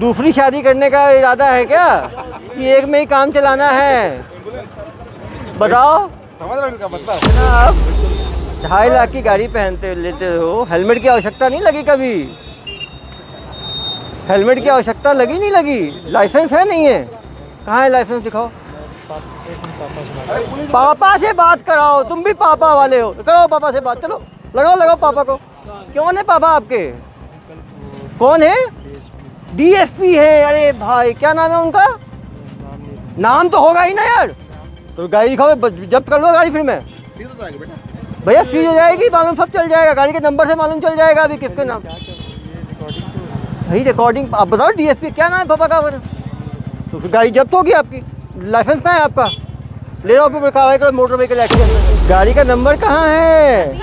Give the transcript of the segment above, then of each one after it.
दूसरी शादी करने का इरादा है क्या कि एक में ही काम चलाना है? बताओ ना। आप 2.5 लाख की गाड़ी पहनते लेते हो, हेलमेट की आवश्यकता नहीं लगी कभी? हेलमेट की आवश्यकता लगी नहीं लगी? लाइसेंस है नहीं है? कहाँ है लाइसेंस दिखाओ। पापा से बात कराओ, तुम भी पापा वाले हो, करो पापा से बात, चलो लगाओ लगाओ पापा को। कौन है पापा आपके? कौन है? DSP है। अरे भाई क्या नाम है उनका? नाम तो होगा ही ना यार। तो गाड़ी दिखाओ, जब्त कर लो गाड़ी। फिर मैं भैया सीज हो जाएगी, मालूम सब चल जाएगा, गाड़ी के नंबर से मालूम चल जाएगा अभी किसके नाम। भाई रिकॉर्डिंग आप बताओ। DSP क्या नाम है पापा का? तो फिर गाड़ी जब्त होगी आपकी, लाइसेंस ना है आपका, ले जाओ फिर कार्रवाई करो मोटर व्हीकल एक्सीडेंट। गाड़ी का नंबर कहाँ है?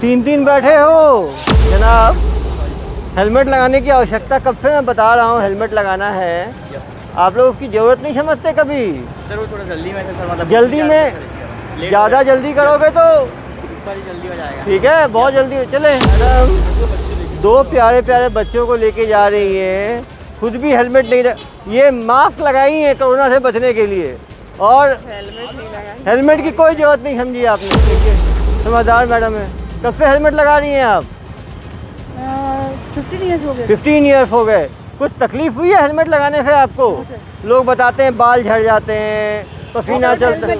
3 बैठे हो जनाब। हेलमेट लगाने की आवश्यकता कब से मैं बता रहा हूँ, हेलमेट लगाना है। आप लोग उसकी ज़रूरत नहीं समझते कभी। सर वो थोड़ा जल्दी में सर, मतलब जल्दी में ज़्यादा जल्दी करोगे तो जल्दी हो जाएगा। ठीक है, बहुत जल्दी। चले मैडम, 2 प्यारे प्यारे बच्चों को लेके जा रही है, खुद भी हेलमेट नहीं, ये मास्क लगाई है कोरोना से बचने के लिए और हेलमेट की कोई ज़रूरत नहीं समझी आपने। समझदार मैडम है। कब से हेलमेट लगा रही हैं आप? 15 ईयर्स हो गए। 15 ईयर्स हो गए। कुछ तकलीफ हुई है हेलमेट लगाने से आपको? लोग बताते हैं बाल झड़ जाते हैं, पसीना चलता है।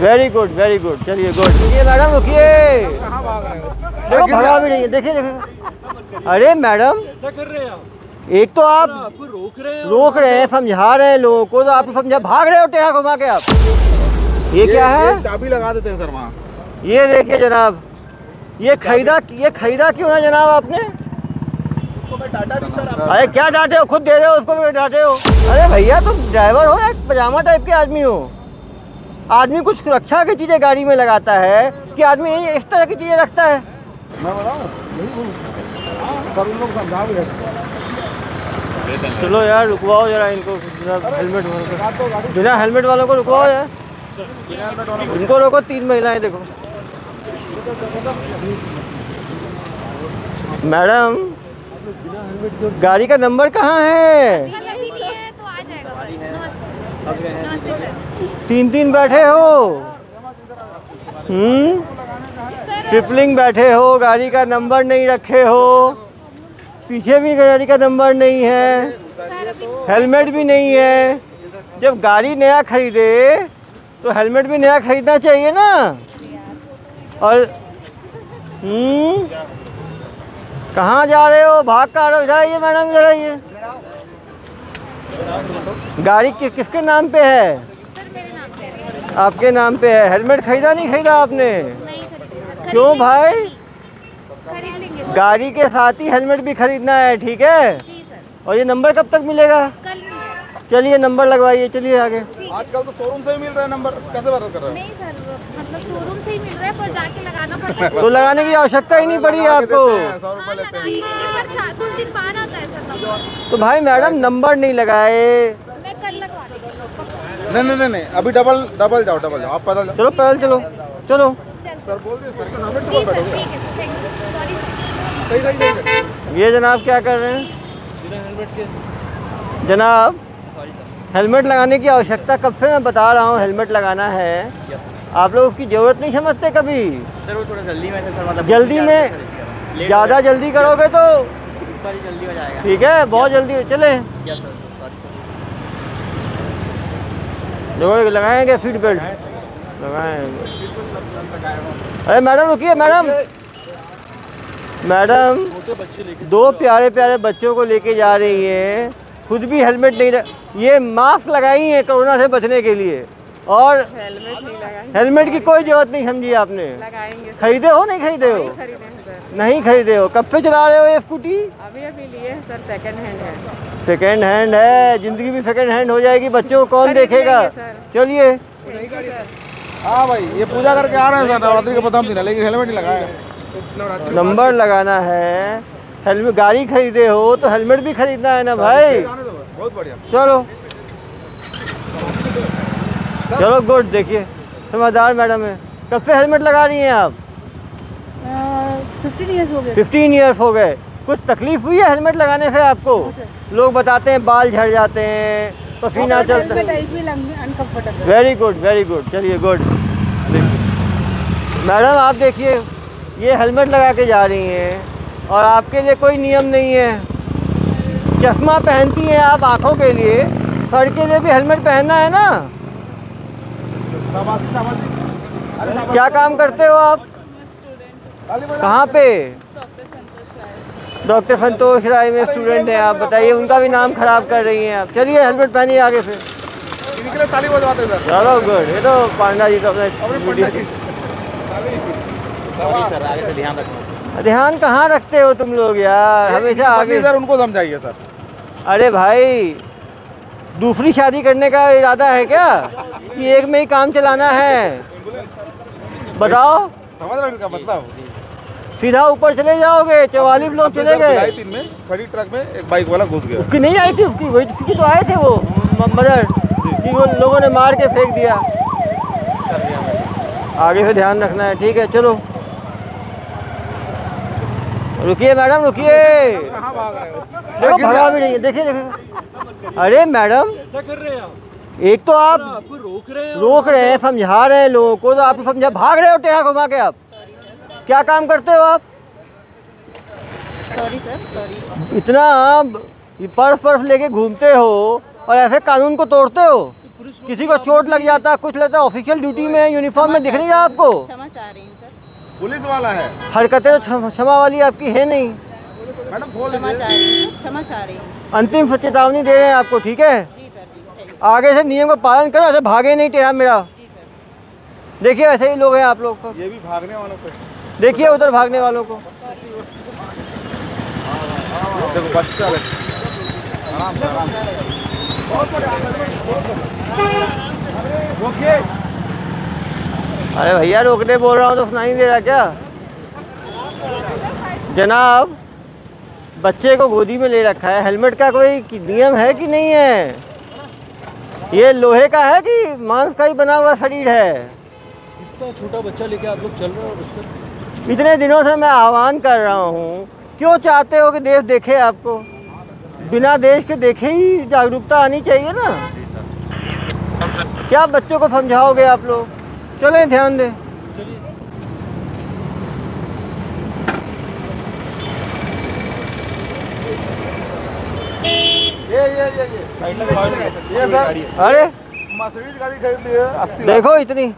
वेरी गुड वेरी गुड, चलिए गुड। ये मैडम रुकिए, देखो भगा भी नहीं है, देखिए देखिए। अरे मैडम एक तो आप रोक रहे हैं, समझा रहे हैं लोगों को, तो आप समझा भाग रहे हो टेढ़ा घुमा के। आप ये क्या है? चाबी लगा देते हैं सर वहाँ। ये देखिए जनाब, ये खरीदा क्यों है जनाब आपने? उसको मैं डांटा भी सर। अरे क्या डांटे हो, खुद दे रहे हो उसको भी डांटे हो। अरे भैया तुम ड्राइवर हो या पजामा टाइप के आदमी हो? आदमी कुछ रक्षा की चीज़ें गाड़ी में लगाता है कि आदमी इस तरह की चीज़ें रखता है? मैं बताऊँ, चलो यार रुकवाओ जरा इनको, हेलमेट बिना हेलमेट वालों को रुकवाओ यार, इनको रोको। 3 महिलाएं देखो। मैडम गाड़ी का नंबर कहाँ है? 3 बैठे हो, ट्रिपलिंग बैठे हो, गाड़ी का नंबर नहीं रखे हो, पीछे भी गाड़ी का नंबर नहीं है, हेलमेट भी नहीं है। जब गाड़ी नया खरीदे तो हेलमेट भी नया खरीदना चाहिए ना। और कहाँ जा रहे हो, भाग का रहे हो? इधर आइए मैडम, इधर आइए। गाड़ी किसके नाम पे है? सर मेरे नाम पे है। आपके नाम पे है। हेलमेट खरीदा नहीं खरीदा आपने? नहीं खरीदा। क्यों भाई? खरीदेंगे। गाड़ी के साथ ही हेलमेट भी खरीदना है, ठीक है? जी सर। और ये नंबर कब तक मिलेगा? कल। चलिए नंबर लगवाइए, चलिए आगे। आजकल तो शोरूम से ही मिल रहा है नंबर, कैसे बात कर रहे हैं? नहीं सर मतलब शोरूम से ही मिल रहा है, पर जाके लगाना पड़ता है। तो लगाने की आवश्यकता ही नहीं पड़ी आपको। सर कुछ दिन बाद आता है सर नंबर। तो भाई मैडम नंबर नहीं लगाए। मैं कल लगवा दूंगी। नहीं नहीं नहीं, अभी डबल जाओ, डबल जाओ आप, पैदल जाओ, चलो पैदल चलो चलो। सर बोल दिए। ये जनाब क्या कर रहे हैं जनाब? हेलमेट लगाने की आवश्यकता कब से मैं बता रहा हूँ, हेलमेट लगाना है। आप लोग उसकी ज़रूरत नहीं समझते कभी। सर वो थोड़ा जल्दी में सर, मतलब जल्दी में ज़्यादा जल्दी करोगे तो जल्दी हो जाएगा। ठीक है, बहुत जल्दी। चले देखो लगाएंगे सीट बेल्ट लगाएंगे। अरे मैडम रुकिए मैडम। मैडम 2 प्यारे प्यारे बच्चों को लेके जा रही है, खुद भी हेलमेट नहीं, ये मास्क लगाई है कोरोना से बचने के लिए और हेलमेट की कोई ज़रूरत नहीं समझी आपने। खरीदे हो नहीं खरीदे हो? नहीं खरीदे हो। कब से चला रहे हो ये स्कूटी? अभी अभी लिए सर, सेकंड हैंड है। सेकंड हैंड है, जिंदगी भी सेकंड हैंड हो जाएगी, बच्चों को कौन देखेगा। चलिए हाँ भाई, ये पूजा करके आ रहे हैं सर, नवरात्रि का प्रथम दिन है, लेकिन हेलमेट नहीं लगाया। नंबर लगाना है, हेलमेट गाड़ी खरीदे हो तो हेलमेट भी खरीदना है ना भाई। बहुत बढ़िया, चलो चलो गुड। देखिए समझदार मैडम है। कब से हेलमेट लगा रही हैं आप? 15 ईयर्स हो गए। कुछ तकलीफ हुई है हेलमेट लगाने से आपको? लोग बताते हैं बाल झड़ जाते हैं, पसीना चलता है। वेरी गुड वेरी गुड, चलिए गुड। मैडम आप देखिए, ये हेलमेट लगा के जा रही हैं और आपके लिए कोई नियम नहीं है। चश्मा पहनती हैं आप आँखों के लिए, सर के लिए भी हेलमेट पहनना है ना। क्या काम करते हो आप? कहाँ पे? डॉक्टर संतोष राय में स्टूडेंट हैं आप। बताइए, उनका भी नाम खराब कर रही हैं आप। चलिए हेलमेट पहनिए आगे से। चलो गुड। ये तो पांडा जी का अपना ध्यान कहाँ रखते हो तुम लोग यार, हमेशा आगे। सर उनको समझाइए सर। अरे भाई, दूसरी शादी करने का इरादा है क्या कि एक में ही काम चलाना है? बताओ, समझ रहे इसका मतलब? सीधा ऊपर चले जाओगे। 44 लोग चले गए। तीन में खड़ी ट्रक में एक बाइक वाला घुस गया। उसकी नहीं आई थी, उसकी वही उसकी तो आए थे वो मदर कि वो लोगों ने मार के फेंक दिया। आगे से ध्यान रखना है, ठीक है? चलो रुकिए मैडम, रुकिए। देखो भगा भी नहीं है, देखिए देखिए। अरे मैडम ऐसा कर रहे हो, एक तो आप रोक रहे हैं, समझा रहे हैं लोगों को, तो आप समझा भाग रहे हो टेढ़ा घुमा के। आप क्या काम करते हो आप? Sorry sir, sorry. इतना पर्स लेके घूमते हो और ऐसे कानून को तोड़ते हो। किसी को चोट लग जाता, कुछ लगता, ऑफिशियल ड्यूटी में यूनिफॉर्म में दिख नहीं रहा आपको। क्षमा चाह रही हूं सर, पुलिस वाला है। हरकतें तो क्षमा वाली आपकी है नहीं मैडम। क्षमा चाह रही हूं, अंतिम चेतावनी दे रहे हैं आपको, ठीक है? आगे से नियम का पालन करो, ऐसे भागे नहीं टेढ़ा मेरा। देखिए ऐसे ही लोग हैं आप लोग को। ये भी भागने वालों को देखिए, उधर भागने वालों को। अरे भैया रोकने बोल रहा हूँ तो सुनाई नहीं दे रहा क्या? जनाब, बच्चे को गोदी में ले रखा है, हेलमेट का कोई नियम है कि नहीं है? ये लोहे का है कि मांस का ही बना हुआ शरीर है? इतना छोटा बच्चा लेके आप लोग चल रहे हो। इतने दिनों से मैं आह्वान कर रहा हूँ, क्यों चाहते हो कि देश देखे आपको? बिना देश के देखे ही जागरूकता आनी चाहिए ना। क्या बच्चों को समझाओगे आप लोग? चलें ध्यान दें। अरे मर्सिडीज गाड़ी खरीद ली है, देखो इतनी।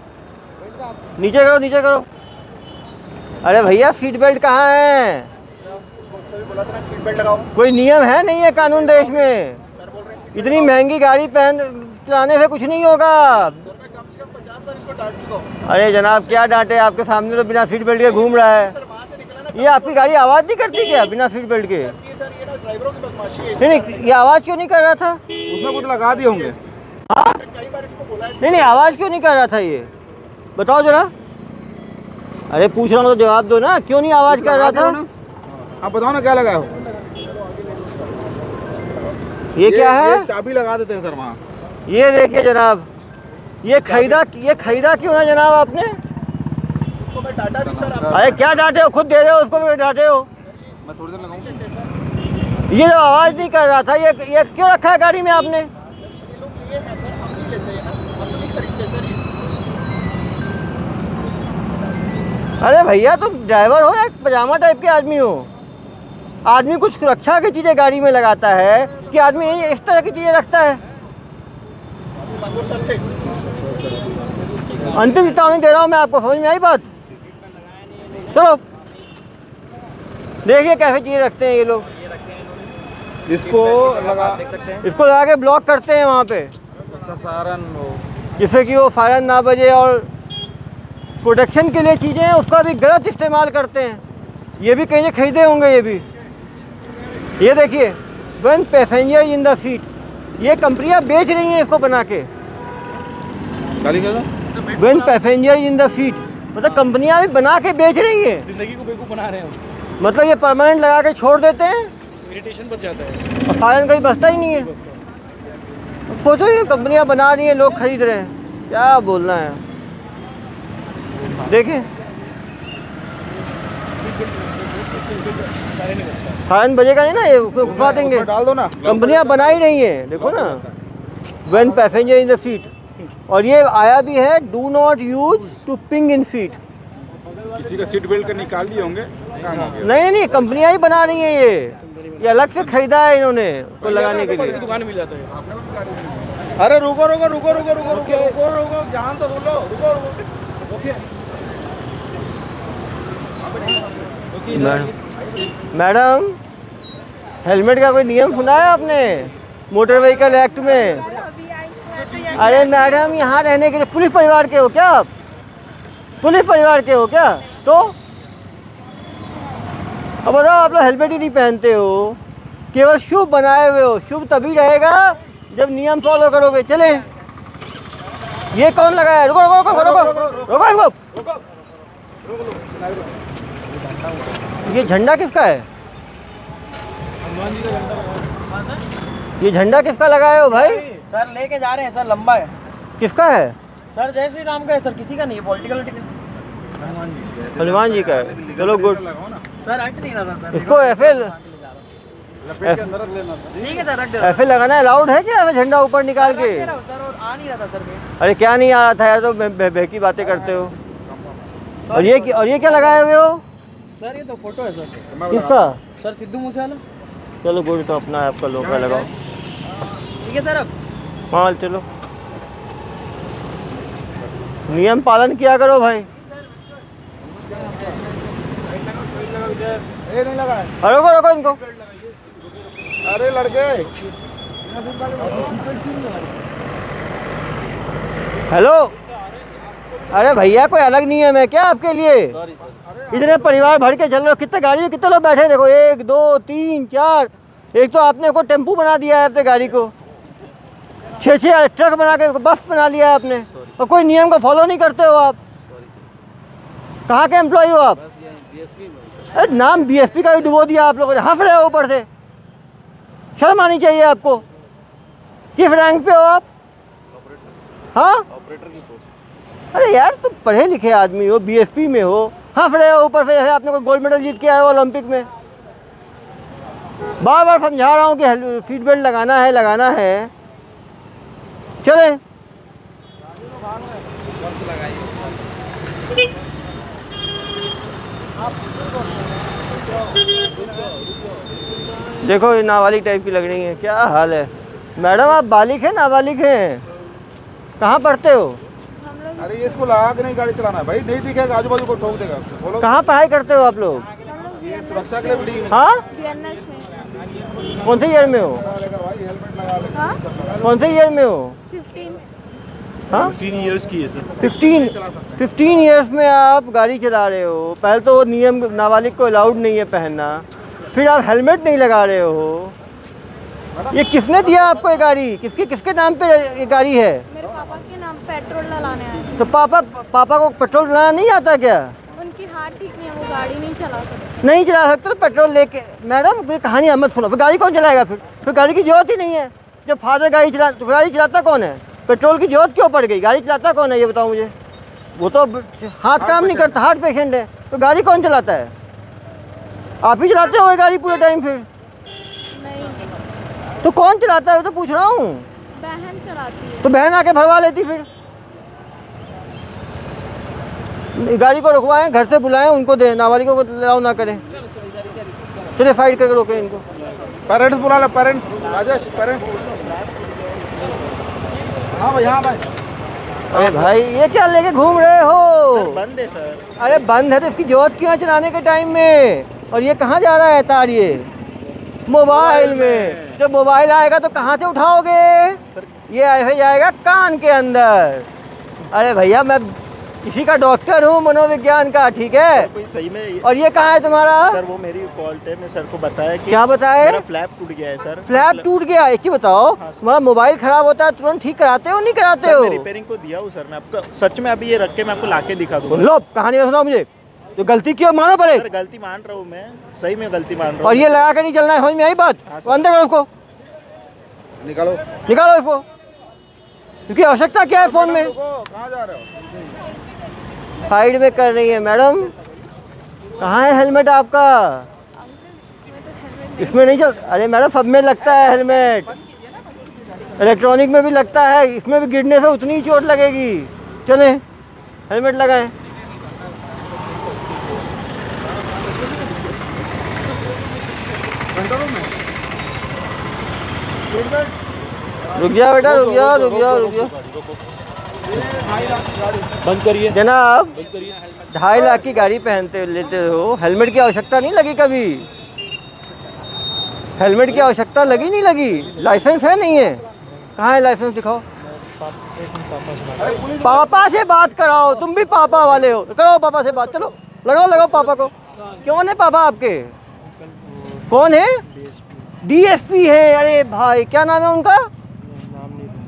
नीचे करो, नीचे करो। अरे भैया सीट बेल्ट कहाँ है? कोई नियम है नहीं है कानून देश में। इतनी महंगी गाड़ी चलाने से कुछ नहीं होगा। अरे जनाब क्या डांटे? आपके सामने तो बिना सीट बेल्ट के घूम रहा है। ये आपकी गाड़ी आवाज़ नहीं करती क्या बिना सीट बेल्ट के? नहीं, ये आवाज़ क्यों नहीं कर रहा था? उसमें कुछ लगा दिए होंगे। हाँ नहीं, आवाज़ क्यों नहीं कर रहा था ये बताओ जरा। अरे पूछ रहा हूँ तो जवाब दो ना, क्यों नहीं आवाज़ कर रहा था? आप बताओ ना क्या लगाया हो? ये क्या है? चाबी लगा देते हैं सर वहाँ। ये देखिए जनाब, ये खरीदा क्यों है जनाब आपने? अरे क्या डांटे हो, खुद दे रहे हो उसको डांटे हो। मैं थोड़ी देर लगाऊंगा। ये जो आवाज़ नहीं कर रहा था, ये क्यों रखा है गाड़ी में आपने? अरे भैया तुम ड्राइवर हो या पजामा टाइप के आदमी हो? आदमी कुछ रक्षा की चीज़ें गाड़ी में लगाता है कि आदमी इस तरह की चीज़ें रखता है? अंतिम चेतावनी दे रहा हूँ मैं आपको, समझ में आई बात? चलो देखिए कैसे चीज़ें रखते हैं ये लोग। इसको लगा के ब्लॉक करते हैं वहाँ पे, जिससे कि वो फायरन ना बजे, और प्रोटेक्शन के लिए चीज़ें हैं उसका भी गलत इस्तेमाल करते हैं। ये भी कहीं से खरीदे होंगे ये भी। ये देखिए, one passenger in the seat, ये कंपनियाँ बेच रही हैं इसको बना के। One passenger in the seat मतलब कंपनियाँ भी बना के बेच रही हैं। जिंदगी को बेवकूफ़ बना रहे हैं। मतलब ये परमानेंट लगा के छोड़ देते हैं, इरिटेशन बच जाता है और फायरन कहीं बचता ही नहीं है। सोचो ये कंपनियां बना रही हैं, लोग खरीद रहे हैं। क्या बोलना है, देखें। सायरन बजेगा नहीं ना, ये उसको घुसा देंगे, डाल दो ना। कंपनियाँ बना ही नहीं है, देखो ना, when passenger in the seat. और ये आया भी है, do not use to ping in seat. किसी का सीट बेल्ट निकाल लिए होंगे, नहीं, कंपनियाँ ही बना रही हैं ये अलग से खरीदा है इन्होंने उसको लगाने के लिए। दुकान मिल जाता है। अरे रुको रुको रुको रुको रुको रुको रुको रुको जहाँ तो बोलो, रुको रुको। मैडम, हेलमेट का कोई नियम सुना है आपने मोटर व्हीकल एक्ट में? अरे मैडम, यहाँ रहने के लिए पुलिस परिवार के हो क्या आप? पुलिस परिवार के हो क्या? तो अब बताओ, आप लोग हेलमेट ही नहीं पहनते हो, केवल शुभ बनाए हुए हो। शुभ तभी रहेगा जब नियम फॉलो करोगे। चले, ये कौन लगाया? रुको रुको रुको रुको रुको। ये झंडा किसका है? ये झंडा किसका लगाए हो भाई? सर लेके जा रहे हैं सर, लंबा है। किसका है सर? जय श्री राम का है सर, किसी का नहीं है। पॉलिटिकल हनुमान जी का है। चलो गुड सर, इसको एफएल एफएल लगाना अलाउड है क्या? झंडा ऊपर निकाल के। अरे क्या नहीं आ रहा था यार, तो बेकी बातें करते हो। और ये क्या लगाए हुए हो सर? ये तो फोटो है सर। किसका सर? सिद्धू मूसेवाला। चलो गोरी, तो अपना आपका लोका लगाओ। ठीक है सर, अब हाँ चलो, नियम पालन किया करो भाई। अरे रोको रोको इनको। अरे लड़के, हेलो। अरे भैया, कोई अलग नियम है क्या आपके लिए? इतने परिवार भर के चल रहे हो, कितने गाड़ी, कितने लोग बैठे हैं? देखो, 1 2 3 4। एक तो आपने को टेम्पू बना दिया है अपने गाड़ी को, 6 ट्रक बना के बस बना लिया है आपने, और कोई नियम को फॉलो नहीं करते हो आप। कहाँ के एम्प्लॉय हो आप? अरे नाम DSP का भी डुबो दिया आप लोगों ने। हंस रहे हो ऊपर से, शर्म आनी चाहिए आपको। किस रैंक पे हो आप? हाँ, अरे यार तुम पढ़े लिखे आदमी हो, DSP में हो, हंस रहे हो ऊपर से जैसे आपने कोई गोल्ड मेडल जीत के आए हो ओलंपिक में। बार बार समझा रहा हूँ कि सीट बेल्ट लगाना है, लगाना है। चले, देखो ये नाबालिग टाइप की लग रही है। क्या हाल है मैडम, आप बालिग हैं नाबालिग हैं? कहाँ पढ़ते हो? अरे ये इसको लगा के नहीं गाड़ी चलाना भाई, नहीं दिखेगा, आजू बाजू को ठोक देगा। बोलो, कहाँ पढ़ाई करते हो आप लोग? सुरक्षा के लिए। हाँ, कौन से ईयर में हो? कौन से ईयर में हो? 15 इयर्स की है सर। 15 इयर्स में आप गाड़ी चला रहे हो। पहले तो नियम, नाबालिग को अलाउड नहीं है पहनना, फिर आप हेलमेट नहीं लगा रहे हो। ये किसने दिया आपको ये गाड़ी? किसके किसके नाम पे ये गाड़ी है? पेट्रोल लाने आए। तो पापा को पेट्रोल लाना नहीं आता क्या? उनकी हाथ ठीक नहीं है, वो गाड़ी नहीं चला सकते। नहीं चला सकते तो पेट्रोल लेके। मैडम कोई कहानी मत सुनो, फिर गाड़ी कौन चलाएगा? फिर गाड़ी की जरूरत ही नहीं है। जब फादर गाड़ी चलाता कौन है? पेट्रोल की जरूरत क्यों पड़ गई? गाड़ी चलाता कौन है ये बताओ मुझे। वो तो हाथ काम नहीं करता, हार्ट पेशेंट है, तो गाड़ी कौन चलाता है? आप ही चलाते हो गाड़ी पूरे टाइम? फिर तो कौन चलाता है वो तो पूछ रहा हूँ। बहन चलाती है। तो बहन आके भरवा लेती, फिर गाड़ी को रुकवाएं, घर से बुलाएं, उनको दें, नाबालिगों को लाओ ना करें। चलिए फाइट करके रोके इनको। पेरेंट्स बुला लो, पेरेंट्स। राजेश, पेरेंट्स। हाँ भाई, हाँ भाई। अरे भाई ये क्या लेके घूम रहे हो? सर बंद है सर। अरे बंद है तो इसकी जरूरत क्यों है चलाने के टाइम में? और ये कहाँ जा रहा है तार? ये मोबाइल में। जब मोबाइल आएगा तो कहाँ से उठाओगे? ये ऐसे जाएगा कान के अंदर। अरे भैया, मैं इसी का डॉक्टर हूँ, मनोविज्ञान का, ठीक है सर, सही में। और ये कहाँ है तुम्हारा? सर वो मेरी फॉल्ट है, मैं सर को बताया कि। क्या बताया? मेरा फ्लैप टूट गया है सर। फ्लैप टूट गया है? क्यों बताओ? हाँ, तुम्हारा मोबाइल खराब होता है तुरंत ठीक कराते हो नहीं कराते हो? रिपेयरिंग को दिया हूँ सर मैं आपको, सच में। अभी ये रख के मैं आपको लाके दिखा दूँगा। लो कहानी सुनाओ मुझे, तो गलती क्यों मानो? पड़े सर, गलती मान रहा हूँ मैं, सही में गलती मान रहा हूँ। और ये लगा के नहीं चलना है, समझ में आई बात? तो अंदर करो उसको, निकालो निकालो इसको, क्योंकि आवश्यकता क्या है फोन में? कहाँ जा रहे हो? साइड में कर रही है मैडम। कहाँ है हेलमेट आपका? इसमें नहीं चल। अरे मैडम सब में लगता है हेलमेट, इलेक्ट्रॉनिक में भी लगता है, इसमें भी गिरने से उतनी ही चोट लगेगी। चले हेलमेट लगाएं। रुक जा बेटा, रुक जा, रुक जा, रुक जा। बंद करिए जनाब, 2.5 लाख की गाड़ी पहनते लेते हो, हेलमेट की आवश्यकता नहीं लगी कभी। हेलमेट की आवश्यकता लगी नहीं लगी? लाइसेंस है नहीं है? कहाँ है लाइसेंस दिखाओ। पापा से बात कराओ, तुम भी पापा वाले हो, कराओ पापा से बात। चलो लगाओ लगाओ पापा को। क्यों है पापा आपके? कौन है? DSP है। अरे भाई क्या नाम है उनका?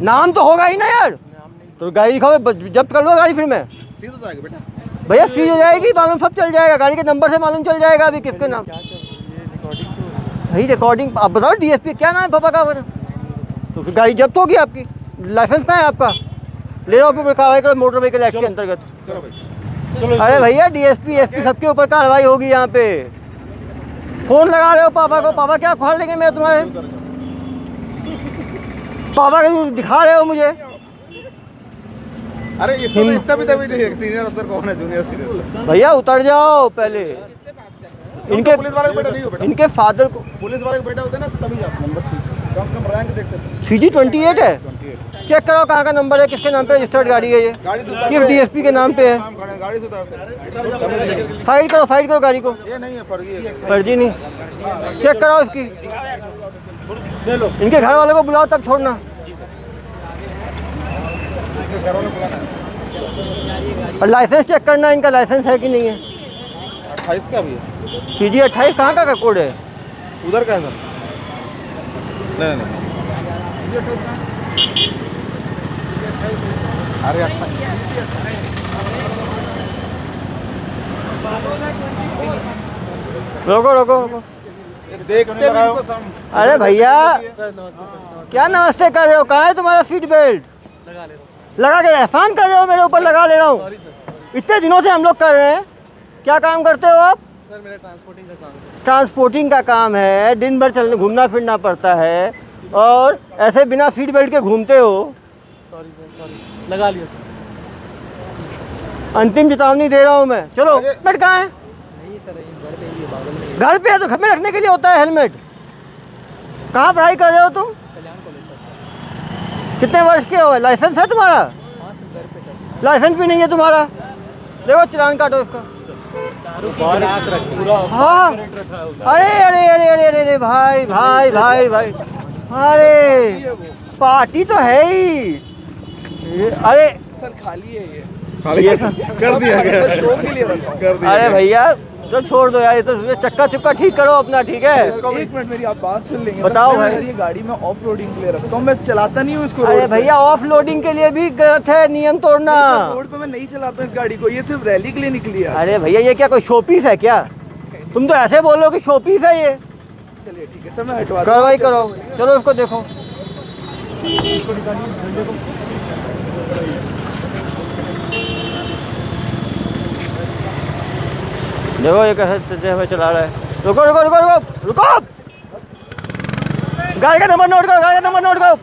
नाम तो होगा ही ना यार। तो गाड़ी दिखाओ, जब्त कर लो गाड़ी। फिर मैं भैया सीज हो जाएगी, मालूम सब चल जाएगा, गाड़ी के नंबर से मालूम चल जाएगा अभी किसके नाम। भाई रिकॉर्डिंग आप बताओ। DSP क्या नाम है पापा का? तो फिर गाड़ी जब्त होगी आपकी, लाइसेंस ना है आपका, ले जाओ फिर कार्रवाई करो मोटर व्हीकल एक्ट के अंतर्गत। अरे भैया DSP SP सबके ऊपर कार्रवाई होगी। यहाँ पे फोन लगा रहे हो पापा को, पापा क्या खोल लेंगे मैं तुम्हारे? पापा के दिखा रहे हो मुझे। अरे इतना भी तभी नहीं, सीनियर अफसर कौन है, जूनियर अफसर? भैया उतर जाओ पहले। इनके पुलिस वाले का बेटा नहीं हो बेटा, इनके फादर को पुलिस वाले का बेटा होता है ना तभी जाते। नंबर कम कम रैंक देखते हैं। CG 28 है, चेक करो कहाँ का नंबर है, किसके नाम पे रजिस्टर्ड गाड़ी है ये, किस DSP के नाम पे है। साइड करो गाड़ी को, ये नहीं है फर्जी, नहीं चेक कराओ इसकी। इनके घर वालों को बुलाओ तब छोड़ना। और लाइसेंस चेक करना, इनका लाइसेंस है कि नहीं है। 28 का भी है, CG 28 कहाँ का कोड है? उधर का है सर। नहीं रोको रोको रोको, देखते भी इनको सम। अरे भैया क्या नमस्ते कर रहे हो? कहाँ है तुम्हारा सीट बेल्ट? लगा के एहसान कर रहे हो मेरे ऊपर, लगा ले रहा हूँ। इतने दिनों से हम लोग कर रहे हैं। क्या काम करते हो आप? सर मेरा ट्रांसपोर्टिंग का काम है। ट्रांसपोर्टिंग का काम है, दिन भर चलने घूमना फिरना पड़ता है, और ऐसे बिना सीट बेल्ट के घूमते हो। सॉरी सर, सॉरी लगा लिया सर, अंतिम चेतावनी दे रहा हूँ मैं। चलो हेलमेट कहाँ है? नहीं सर घर पे ही है। घर पे है तो घर में रखने के लिए होता है हेलमेट। कहाँ पढ़ाई कर रहे हो तुम? कल्याण कॉलेज। कितने वर्ष के हो? लाइसेंस है तुम्हारा? लाइसेंस भी नहीं है तुम्हारा, देखो चालान काटो इसका। हाँ अरे अरे अरे अरे भाई भाई भाई भाई, अरे पार्टी तो है ही। अरे सर खाली है ये कर दिया गया शो के लिए, कर दिया। अरे भैया तो छोड़ दो यार, ये तो चक्का चुक्का ठीक करो अपना, ठीक है? एक मिनट मेरी आप बात सुन लेंगे। बताओ भाई, ये गाड़ी में ऑफ रोडिंग के लिए रखता हूँ मैं, चलाता नहीं हूँ इसको। अरे भैया ऑफ लोडिंग के लिए भी गलत है नियम तोड़ना। रोड पे मैं नहीं चलाता हूँ इस गाड़ी को, ये सिर्फ रैली के लिए निकली है। अरे भैया ये क्या कोई शोपीस है क्या? तुम तो ऐसे बोलो कि शोपीस है ये। चलिए ठीक है सर मैं हटवा, कार्रवाई करो। चलो इसको देखो, देखो ये कैसे हमें चला रहा है। रुको रुको रुको रुको रुको, गाड़ी का नंबर नोट करो, गाड़ी का नंबर नोट करो।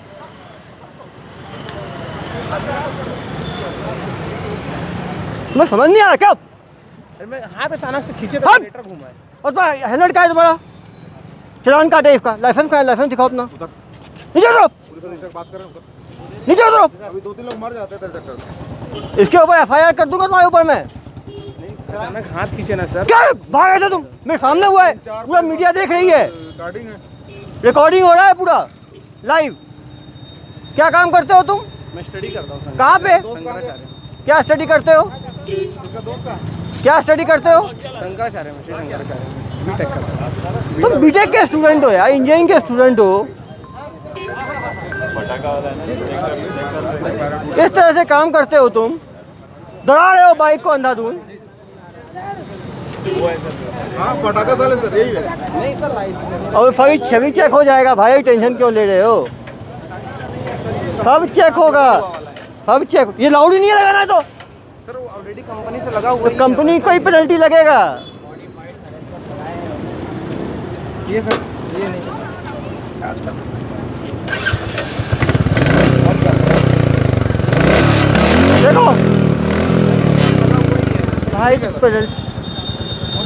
मैं समझ नहीं आ रहा क्या? मैं हाथ अचानक से खींचे तो घूमा है। और हेलमेट का है तुम्हारा? चलान काटे इसका। लाइसेंस कहाँ है? लाइसेंस दिखाओ अपना। नीचे उतरो, नीचे उतरो। अभी 2-3 लोग मर जाते हैं। इसके ऊपर FIR कर दूंगा तुम्हारे ऊपर मैं। हाथ खींचे ना सर। क्या भाग रहे थे तुम? मेरे सामने हुआ है, पूरा मीडिया देख रही है, रिकॉर्डिंग हो रहा है पूरा लाइव। क्या काम करते हो तुम? मैं स्टडी करता हूँ। कहाँ पे? क्या स्टडी करते हो? क्या स्टडी करते हो? शंकराचार्य में। तुम BTech के स्टूडेंट हो यार, इंजीनियरिंग के स्टूडेंट हो। किस तरह से काम करते हो तुम? दौड़ा रहे हो बाइक को अंधाधुन। और सभी चेक हो जाएगा भाई, टेंशन क्यों ले रहे हो? सब चेक होगा, सब चेक। ये लाउड ही नहीं लगाना है तो सर ऑलरेडी कंपनी से लगा हुआ है, कंपनी को ही पेनल्टी लगेगा ये सर। ये नहीं आज का देखो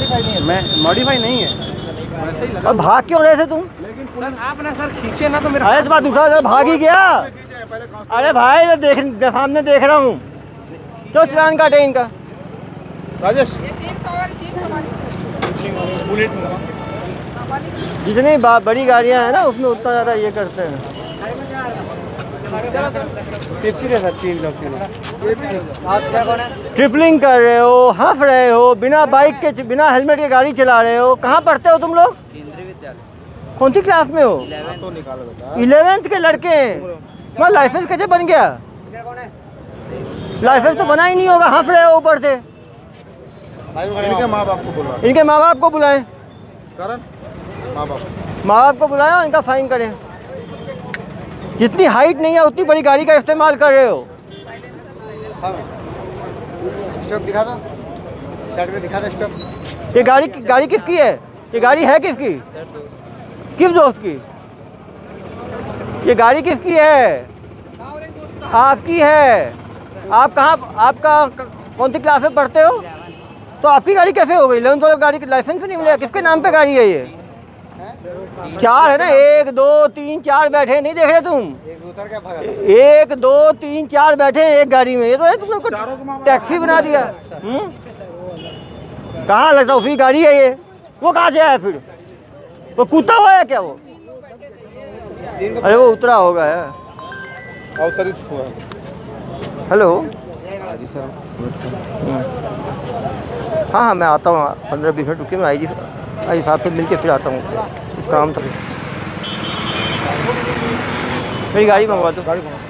भाई मॉडिफाई नहीं है वैसे ही लगा। अब भाग क्यों रहे थे तुम? लेकिन सर आप ना सर खींचे ना तो मेरा अरे बात दूसरा सर भाग ही गया। अरे भाई मैं देख सामने देख रहा हूँ क्यों चलान काटे इनका। राजेश जितनी बड़ी गाड़ियाँ हैं ना उसमें उतना ज़्यादा ये करते हैं। ट्रिपलिंग कर रहे हो, हंस रहे हो, बिना बाइक के बिना हेलमेट के गाड़ी चला रहे हो। कहाँ पढ़ते हो तुम लोग? कौन सी क्लास में हो? 11th के लड़के हैं। तुम्हारा लाइसेंस कैसे बन गया? लाइसेंस तो बना ही नहीं होगा, हंस रहे हो ऊपर से। इनके माँ बाप को बुलाएं, माँ बाप को बुलाएं और इनका फाइन करें। जितनी हाइट नहीं है उतनी बड़ी गाड़ी का इस्तेमाल कर रहे हो। स्टॉक दिखा दो, साइड में दिखा दो स्टॉक। ये गाड़ी किसकी है? ये गाड़ी है किसकी? किस दोस्त की? ये गाड़ी किसकी है? आपकी है। आप कहाँ, आपका कौन सी क्लास में पढ़ते हो? तो आपकी गाड़ी कैसे हो गई? 11th वाली गाड़ी का लाइसेंस नहीं मिला। किसके नाम पे गाड़ी है ये? चार है ना, 1 2 3 4 बैठे, नहीं देख रहे तुम? 1 2 3 4 बैठे एक गाड़ी में। ये तो है तुम लोग को टैक्सी बना दिया। कहाँ लगता उसी गाड़ी है ये? वो कहाँ से आया फिर? वो कूदा हुआ है क्या वो? अरे वो उतरा होगा यार, अवतरित हुआ। हेलो हाँ हाँ मैं आता हूँ 15-20 मिनट रुके, मैं आई जी साहब से मिल के फिर आता हूँ कुछ काम तक। मेरी गाड़ी मंगवा दो, गाड़ी मंगवा।